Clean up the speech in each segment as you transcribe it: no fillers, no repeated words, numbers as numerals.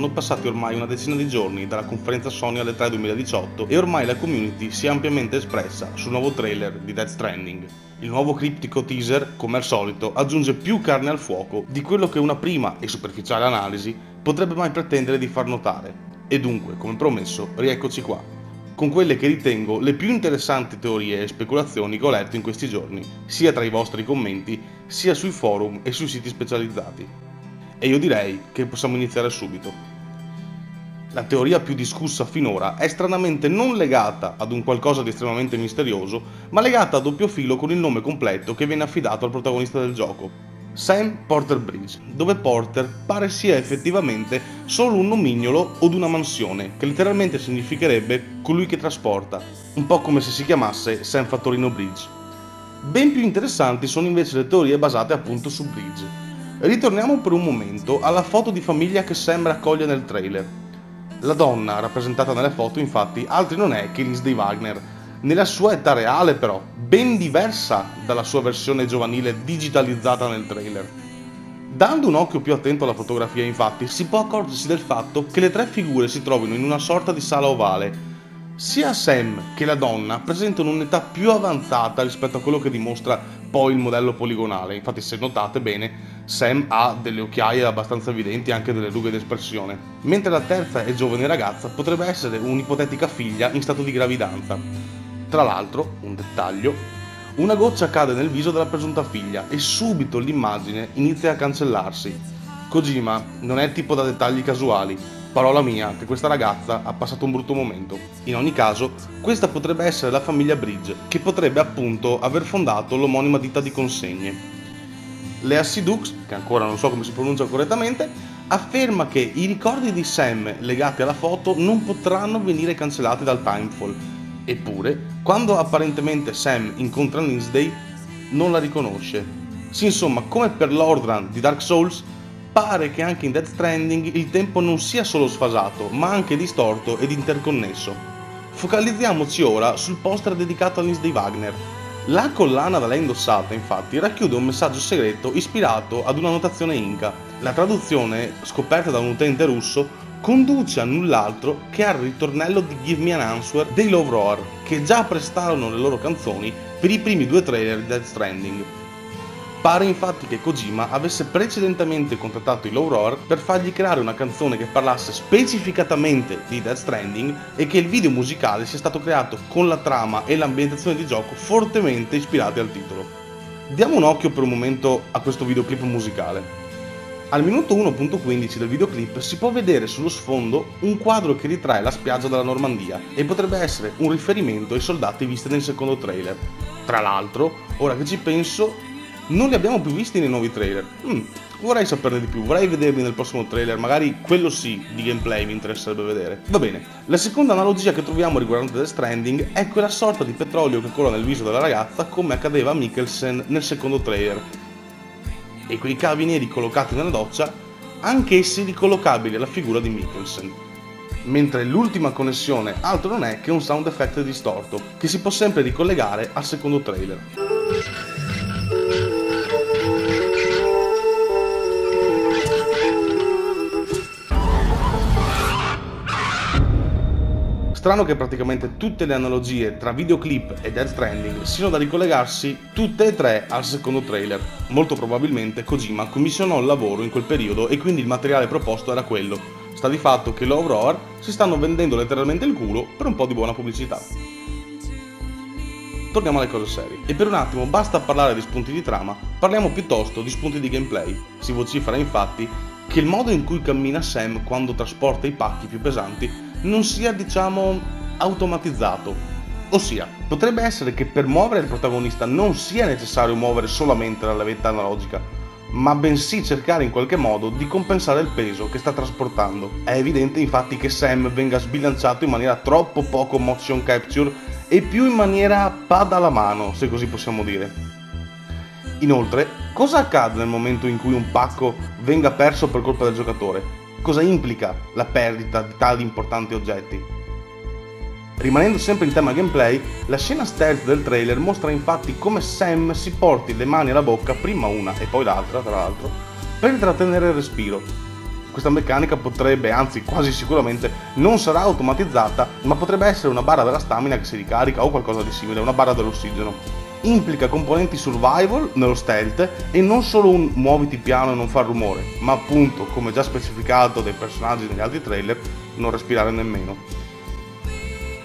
sono passati ormai una decina di giorni dalla conferenza Sony alle 3 2018 e ormai la community si è ampiamente espressa sul nuovo trailer di Death Stranding. Il nuovo criptico teaser, come al solito, aggiunge più carne al fuoco di quello che una prima e superficiale analisi potrebbe mai pretendere di far notare. E dunque, come promesso, rieccoci qua, con quelle che ritengo le più interessanti teorie e speculazioni che ho letto in questi giorni, sia tra i vostri commenti, sia sui forum e sui siti specializzati. E io direi che possiamo iniziare subito. La teoria più discussa finora è stranamente non legata ad un qualcosa di estremamente misterioso, ma legata a doppio filo con il nome completo che viene affidato al protagonista del gioco, Sam Porter Bridge, dove Porter pare sia effettivamente solo un nomignolo o una mansione, che letteralmente significherebbe colui che trasporta, un po' come se si chiamasse Sam Fattorino Bridge. Ben più interessanti sono invece le teorie basate appunto su Bridge. Ritorniamo per un momento alla foto di famiglia che Sam raccoglie nel trailer. La donna rappresentata nelle foto infatti altri non è che Lise De Wagner, nella sua età reale però, ben diversa dalla sua versione giovanile digitalizzata nel trailer. Dando un occhio più attento alla fotografia infatti si può accorgersi del fatto che le tre figure si trovino in una sorta di sala ovale. Sia Sam che la donna presentano un'età più avanzata rispetto a quello che dimostra poi il modello poligonale, infatti se notate bene Sam ha delle occhiaie abbastanza evidenti e anche delle rughe d'espressione, mentre la terza e giovane ragazza potrebbe essere un'ipotetica figlia in stato di gravidanza. Tra l'altro, un dettaglio, una goccia cade nel viso della presunta figlia e subito l'immagine inizia a cancellarsi. Kojima non è tipo da dettagli casuali, parola mia che questa ragazza ha passato un brutto momento. In ogni caso, questa potrebbe essere la famiglia Bridge, che potrebbe appunto aver fondato l'omonima ditta di consegne. Léa Seydoux, che ancora non so come si pronuncia correttamente, afferma che i ricordi di Sam legati alla foto non potranno venire cancellati dal Timefall. Eppure, quando apparentemente Sam incontra Lindsay, non la riconosce. Sì, insomma, come per l'Ordran di Dark Souls, pare che anche in Death Stranding il tempo non sia solo sfasato, ma anche distorto ed interconnesso. Focalizziamoci ora sul poster dedicato a Lindsay Wagner. La collana da lei indossata, infatti, racchiude un messaggio segreto ispirato ad una notazione inca. La traduzione, scoperta da un utente russo, conduce a null'altro che al ritornello di Give Me an Answer dei Love Roar, che già prestarono le loro canzoni per i primi due trailer di Death Stranding. Pare infatti che Kojima avesse precedentemente contattato i Low Roar per fargli creare una canzone che parlasse specificatamente di Death Stranding e che il video musicale sia stato creato con la trama e l'ambientazione di gioco fortemente ispirati al titolo. Diamo un occhio per un momento a questo videoclip musicale. Al minuto 1.15 del videoclip si può vedere sullo sfondo un quadro che ritrae la spiaggia della Normandia e potrebbe essere un riferimento ai soldati visti nel secondo trailer. Tra l'altro, ora che ci penso, non li abbiamo più visti nei nuovi trailer. Vorrei saperne di più, vorrei vederli nel prossimo trailer, magari quello sì di gameplay mi interesserebbe vedere. Va bene, la seconda analogia che troviamo riguardante Death Stranding è quella sorta di petrolio che cola nel viso della ragazza come accadeva a Mikkelsen nel secondo trailer. E quei cavi neri collocati nella doccia, anch'essi ricollocabili alla figura di Mikkelsen. Mentre l'ultima connessione altro non è che un sound effect distorto, che si può sempre ricollegare al secondo trailer. Strano che praticamente tutte le analogie tra videoclip e Death Stranding siano da ricollegarsi tutte e tre al secondo trailer. Molto probabilmente Kojima commissionò il lavoro in quel periodo e quindi il materiale proposto era quello. Sta di fatto che Love Roar si stanno vendendo letteralmente il culo per un po' di buona pubblicità. Torniamo alle cose serie. E per un attimo basta parlare di spunti di trama, parliamo piuttosto di spunti di gameplay. Si vocifera infatti che il modo in cui cammina Sam quando trasporta i pacchi più pesanti non sia, diciamo, automatizzato. Ossia, potrebbe essere che per muovere il protagonista non sia necessario muovere solamente la levetta analogica, ma bensì cercare in qualche modo di compensare il peso che sta trasportando. È evidente infatti che Sam venga sbilanciato in maniera troppo poco motion capture e più in maniera pada alla mano, se così possiamo dire. Inoltre, cosa accade nel momento in cui un pacco venga perso per colpa del giocatore? Cosa implica la perdita di tali importanti oggetti? Rimanendo sempre in tema gameplay, la scena stealth del trailer mostra infatti come Sam si porti le mani alla bocca, prima una e poi l'altra tra l'altro, per trattenere il respiro. Questa meccanica potrebbe, anzi quasi sicuramente, non sarà automatizzata, ma potrebbe essere una barra della stamina che si ricarica o qualcosa di simile, una barra dell'ossigeno. Implica componenti survival nello stealth e non solo un muoviti piano e non far rumore, ma appunto, come già specificato dai personaggi negli altri trailer, non respirare nemmeno.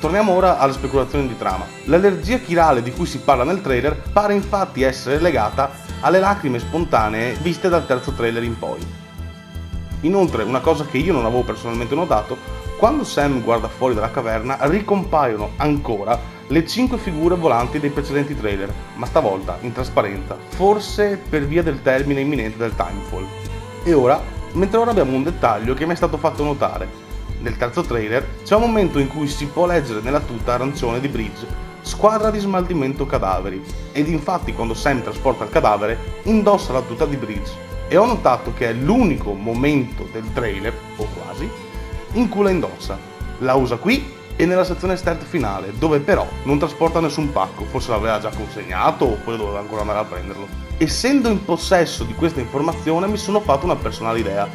Torniamo ora alle speculazioni di trama. L'allergia chirale di cui si parla nel trailer pare infatti essere legata alle lacrime spontanee viste dal terzo trailer in poi. Inoltre, una cosa che io non avevo personalmente notato, quando Sam guarda fuori dalla caverna ricompaiono ancora le 5 figure volanti dei precedenti trailer, ma stavolta in trasparenza, forse per via del termine imminente del Timefall. E ora, mentre ora abbiamo un dettaglio che mi è stato fatto notare. Nel terzo trailer c'è un momento in cui si può leggere nella tuta arancione di Bridge "Squadra di smaltimento cadaveri", ed infatti quando Sam trasporta il cadavere indossa la tuta di Bridge, e ho notato che è l'unico momento del trailer, o quasi, in cui la indossa. La usa qui e nella sezione stealth finale, dove però non trasporta nessun pacco, forse l'aveva già consegnato oppure doveva ancora andare a prenderlo. Essendo in possesso di questa informazione mi sono fatto una personale idea.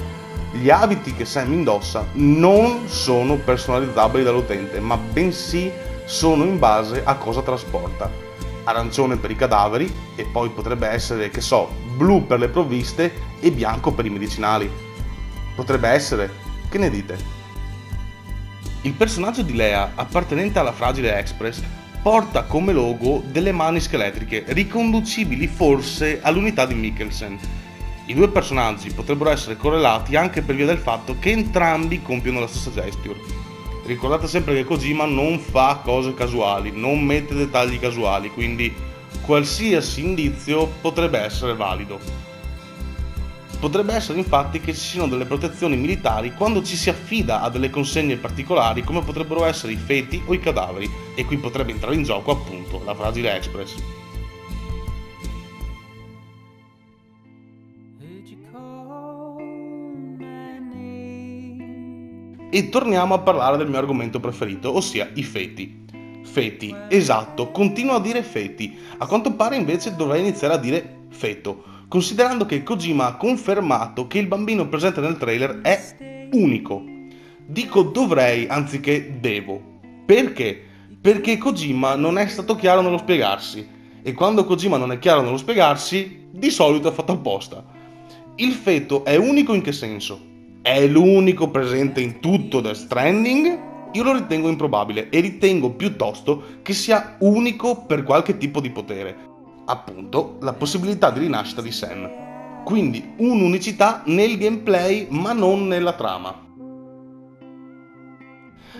Gli abiti che Sam indossa non sono personalizzabili dall'utente, ma bensì sono in base a cosa trasporta. Arancione per i cadaveri, e poi potrebbe essere, che so, blu per le provviste e bianco per i medicinali. Potrebbe essere, che ne dite? Il personaggio di Léa, appartenente alla Fragile Express, porta come logo delle mani scheletriche, riconducibili forse all'unità di Mikkelsen. I due personaggi potrebbero essere correlati anche per via del fatto che entrambi compiono la stessa gesture. Ricordate sempre che Kojima non fa cose casuali, non mette dettagli casuali, quindi qualsiasi indizio potrebbe essere valido. Potrebbe essere infatti che ci siano delle protezioni militari quando ci si affida a delle consegne particolari, come potrebbero essere i feti o i cadaveri, e qui potrebbe entrare in gioco appunto la Fragile Express. E torniamo a parlare del mio argomento preferito, ossia i feti. Feti, esatto, continuo a dire feti, a quanto pare invece dovrei iniziare a dire feto, considerando che Kojima ha confermato che il bambino presente nel trailer è unico. Dico dovrei anziché devo. Perché? Perché Kojima non è stato chiaro nello spiegarsi, e quando Kojima non è chiaro nello spiegarsi, di solito è fatto apposta. Il feto è unico in che senso? È l'unico presente in tutto Death Stranding? Io lo ritengo improbabile, e ritengo piuttosto che sia unico per qualche tipo di potere. Appunto, la possibilità di rinascita di Sam. Quindi un'unicità nel gameplay, ma non nella trama.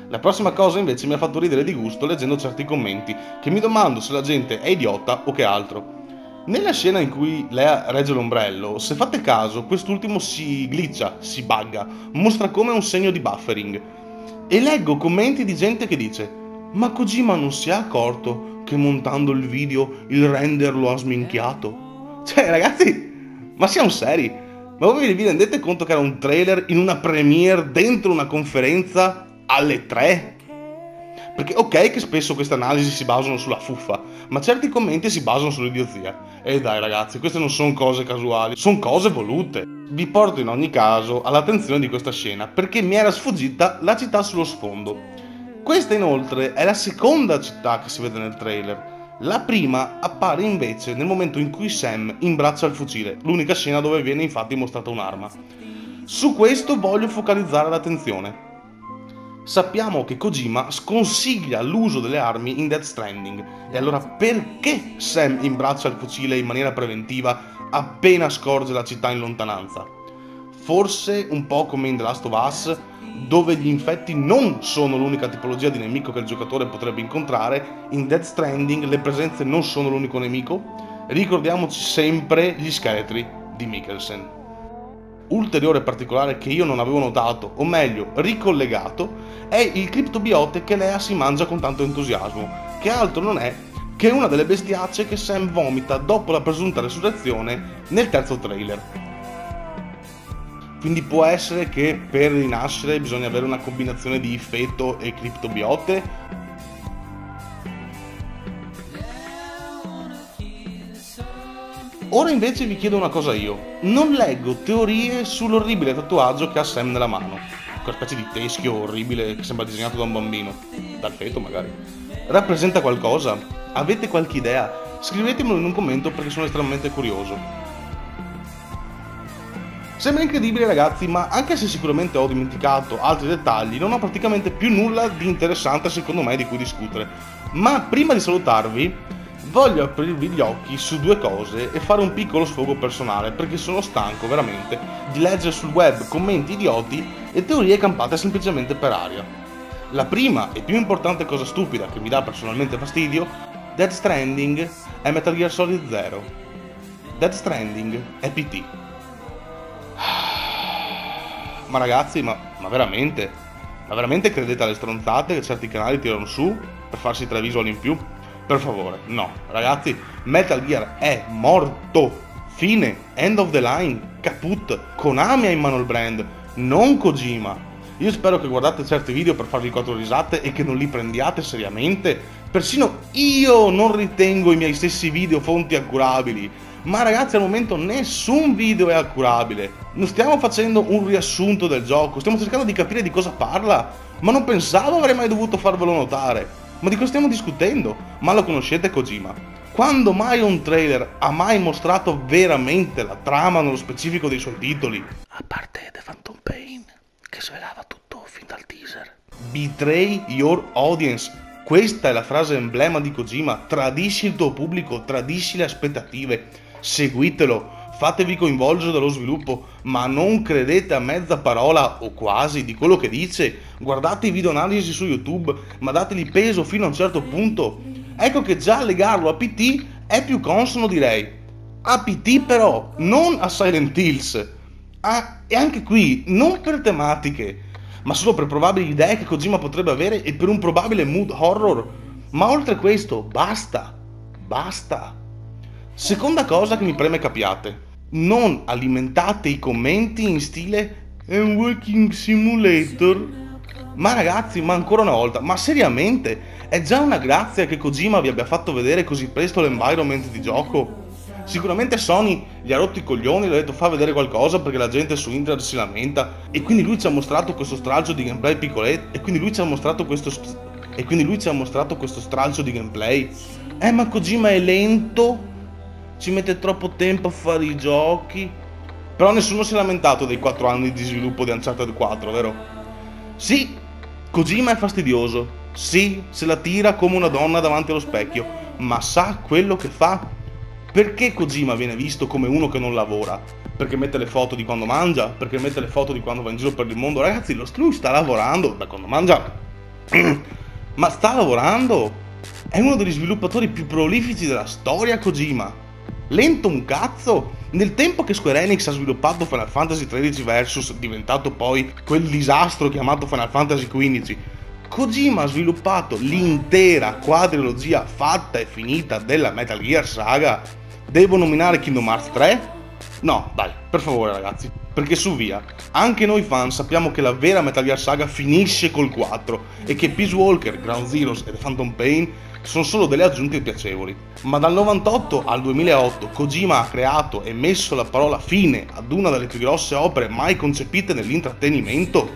La prossima cosa invece mi ha fatto ridere di gusto leggendo certi commenti, che mi domando se la gente è idiota o che altro. Nella scena in cui Léa regge l'ombrello, se fate caso, quest'ultimo si glitcha, si bugga, mostra come un segno di buffering. E leggo commenti di gente che dice: "Ma Kojima non si è accorto che montando il video il render lo ha sminchiato?" Cioè ragazzi, ma siamo seri? Ma voi vi rendete conto che era un trailer in una premiere dentro una conferenza alle 3? Perché ok che spesso queste analisi si basano sulla fuffa, ma certi commenti si basano sull'idiozia. E dai ragazzi, queste non sono cose casuali, sono cose volute. Vi porto in ogni caso all'attenzione di questa scena, perché mi era sfuggita la città sullo sfondo. Questa inoltre è la seconda città che si vede nel trailer. La prima appare invece nel momento in cui Sam imbraccia il fucile, l'unica scena dove viene infatti mostrata un'arma. Su questo voglio focalizzare l'attenzione. Sappiamo che Kojima sconsiglia l'uso delle armi in Death Stranding, e allora perché Sam imbraccia il fucile in maniera preventiva appena scorge la città in lontananza? Forse un po' come in The Last of Us, dove gli infetti non sono l'unica tipologia di nemico che il giocatore potrebbe incontrare, in Death Stranding le presenze non sono l'unico nemico. Ricordiamoci sempre gli scheletri di Mikkelsen. Ulteriore particolare che io non avevo notato, o meglio ricollegato, è il criptobiote che Léa si mangia con tanto entusiasmo, che altro non è che una delle bestiacce che Sam vomita dopo la presunta resurrezione nel terzo trailer. Quindi può essere che per rinascere bisogna avere una combinazione di feto e criptobiote? Ora invece vi chiedo una cosa io. Non leggo teorie sull'orribile tatuaggio che ha Sam nella mano. Quella specie di teschio orribile che sembra disegnato da un bambino. Dal feto magari. Rappresenta qualcosa? Avete qualche idea? Scrivetemelo in un commento perché sono estremamente curioso. Sembra incredibile ragazzi, ma anche se sicuramente ho dimenticato altri dettagli, non ho praticamente più nulla di interessante secondo me di cui discutere. Ma prima di salutarvi voglio aprirvi gli occhi su due cose e fare un piccolo sfogo personale perché sono stanco veramente di leggere sul web commenti idioti e teorie campate semplicemente per aria. La prima e più importante cosa stupida che mi dà personalmente fastidio: Death Stranding è Metal Gear Solid 0. Death Stranding è PT. Ma ragazzi, ma veramente credete alle stronzate che certi canali tirano su per farsi 3 visual in più? Per favore, no, ragazzi, Metal Gear è morto, fine, end of the line, caput, Konami ha in mano il brand, non Kojima. Io spero che guardate certi video per farvi 4 risate e che non li prendiate seriamente, persino io non ritengo i miei stessi video fonti accurabili, ma ragazzi al momento nessun video è accurabile, non stiamo facendo un riassunto del gioco, stiamo cercando di capire di cosa parla, ma non pensavo avrei mai dovuto farvelo notare. Ma di cosa stiamo discutendo? Ma lo conoscete Kojima? Quando mai un trailer ha mai mostrato veramente la trama nello specifico dei suoi titoli? A parte The Phantom Pain, che svelava tutto fin dal teaser. Betray your audience. Questa è la frase emblema di Kojima. Tradisci il tuo pubblico, tradisci le aspettative. Seguitelo, fatevi coinvolgere dallo sviluppo, ma non credete a mezza parola o quasi di quello che dice. Guardate i video analisi su YouTube, ma dateli peso fino a un certo punto. Ecco che già legarlo a PT è più consono, direi. A PT però, non a Silent Hills. E anche qui, non per tematiche, ma solo per probabili idee che Kojima potrebbe avere e per un probabile mood horror. Ma oltre a questo, basta. Basta. Seconda cosa che mi preme capiate: non alimentate i commenti in stile "è un walking simulator". Ma ragazzi, ma ancora una volta, ma seriamente, è già una grazia che Kojima vi abbia fatto vedere così presto l'environment di gioco. Sicuramente Sony gli ha rotto i coglioni e gli ha detto "fa vedere qualcosa" perché la gente su internet si lamenta, e quindi lui ci ha mostrato questo stralcio di gameplay piccoletto, e quindi lui ci ha mostrato questo stralcio di gameplay. Ma Kojima è lento, ci mette troppo tempo a fare i giochi. Però nessuno si è lamentato dei 4 anni di sviluppo di Uncharted 4, vero? Sì, Kojima è fastidioso. Sì, se la tira come una donna davanti allo specchio, ma sa quello che fa. Perché Kojima viene visto come uno che non lavora? Perché mette le foto di quando mangia? Perché mette le foto di quando va in giro per il mondo? Ragazzi, lui sta lavorando da quando mangia. Ma sta lavorando? È uno degli sviluppatori più prolifici della storia, Kojima. Lento un cazzo? Nel tempo che Square Enix ha sviluppato Final Fantasy XIII vs, diventato poi quel disastro chiamato Final Fantasy XV, Kojima ha sviluppato l'intera quadrilogia fatta e finita della Metal Gear Saga. Devo nominare Kingdom Hearts 3? No, dai, per favore ragazzi, perché su via, anche noi fan sappiamo che la vera Metal Gear Saga finisce col 4 e che Peace Walker, Ground Zeroes e The Phantom Pain sono solo delle aggiunte piacevoli. Ma dal 98 al 2008 Kojima ha creato e messo la parola fine ad una delle più grosse opere mai concepite nell'intrattenimento.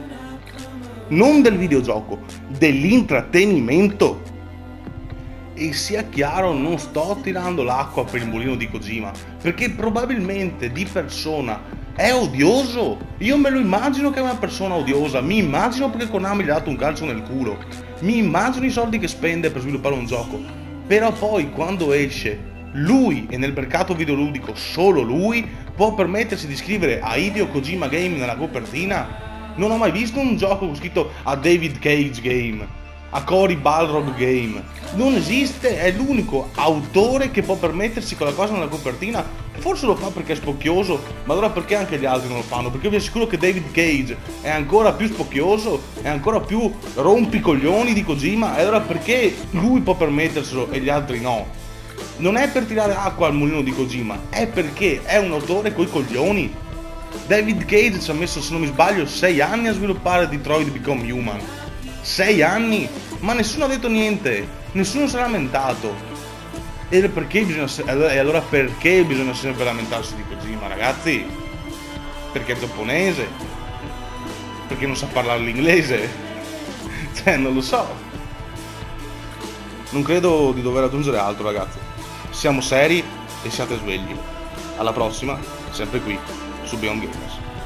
Non del videogioco, dell'intrattenimento. E sia chiaro, non sto tirando l'acqua per il mulino di Kojima, perché probabilmente di persona è odioso. Io me lo immagino che è una persona odiosa, mi immagino perché Konami gli ha dato un calcio nel culo, mi immagino i soldi che spende per sviluppare un gioco, però poi quando esce lui e nel mercato videoludico solo lui può permettersi di scrivere a Hideo Kojima Game nella copertina. Non ho mai visto un gioco scritto a David Cage Game, a Cory Balrog Game, non esiste, è l'unico autore che può permettersi quella cosa nella copertina. Forse lo fa perché è spocchioso, ma allora perché anche gli altri non lo fanno? Perché vi assicuro che David Cage è ancora più spocchioso, è ancora più rompicoglioni di Kojima, e allora perché lui può permetterselo e gli altri no? Non è per tirare acqua al mulino di Kojima, è perché è un autore coi coglioni. David Cage ci ha messo, se non mi sbaglio, 6 anni a sviluppare Detroit Become Human. 6 anni? Ma nessuno ha detto niente, nessuno si è lamentato. E perché bisogna, allora perché bisogna sempre lamentarsi di Kojima, ragazzi? Perché è giapponese? Perché non sa parlare l'inglese? Cioè, non lo so. Non credo di dover aggiungere altro, ragazzi. Siamo seri e siate svegli. Alla prossima, sempre qui, su Beyond Games.